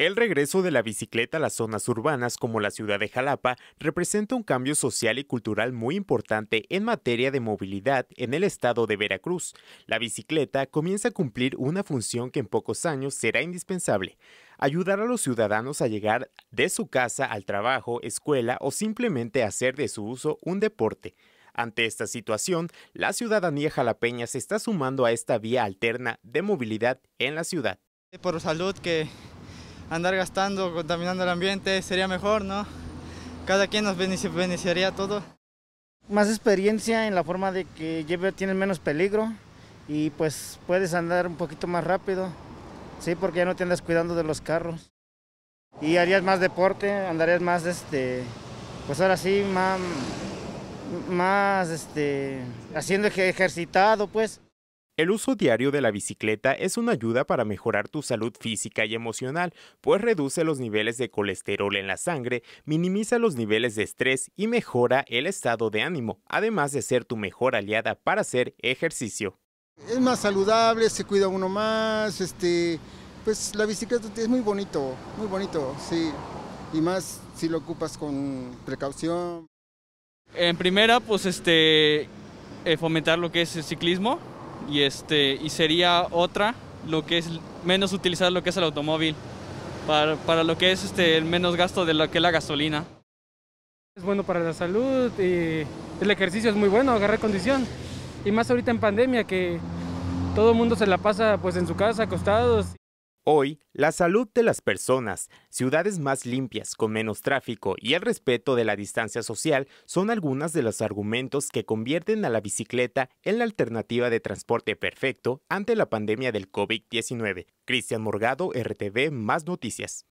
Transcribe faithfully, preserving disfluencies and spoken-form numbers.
El regreso de la bicicleta a las zonas urbanas como la ciudad de Xalapa representa un cambio social y cultural muy importante en materia de movilidad en el estado de Veracruz. La bicicleta comienza a cumplir una función que en pocos años será indispensable: ayudar a los ciudadanos a llegar de su casa al trabajo, escuela o simplemente hacer de su uso un deporte. Ante esta situación, la ciudadanía xalapeña se está sumando a esta vía alterna de movilidad en la ciudad. Por salud, que andar gastando, contaminando el ambiente, sería mejor, ¿no? Cada quien nos beneficiaría todo. Más experiencia en la forma de que lleve, tienen menos peligro y pues puedes andar un poquito más rápido, sí, porque ya no te andas cuidando de los carros. Y harías más deporte, andarías más, este, pues ahora sí, más, más este, haciendo ejercitado, pues. El uso diario de la bicicleta es una ayuda para mejorar tu salud física y emocional, pues reduce los niveles de colesterol en la sangre, minimiza los niveles de estrés y mejora el estado de ánimo, además de ser tu mejor aliada para hacer ejercicio. Es más saludable, se cuida uno más, este, pues la bicicleta es muy bonito, muy bonito, sí, y más si lo ocupas con precaución. En primera, pues este, fomentar lo que es el ciclismo. Y, este, y sería otra, lo que es menos utilizar lo que es el automóvil, para, para lo que es este, el menos gasto de lo que es la gasolina. Es bueno para la salud y el ejercicio es muy bueno, agarrar condición. Y más ahorita en pandemia, que todo el mundo se la pasa pues en su casa, acostados. Hoy, la salud de las personas, ciudades más limpias, con menos tráfico y el respeto de la distancia social son algunos de los argumentos que convierten a la bicicleta en la alternativa de transporte perfecto ante la pandemia del COVID diecinueve. Cristian Morgado, R T V, más noticias.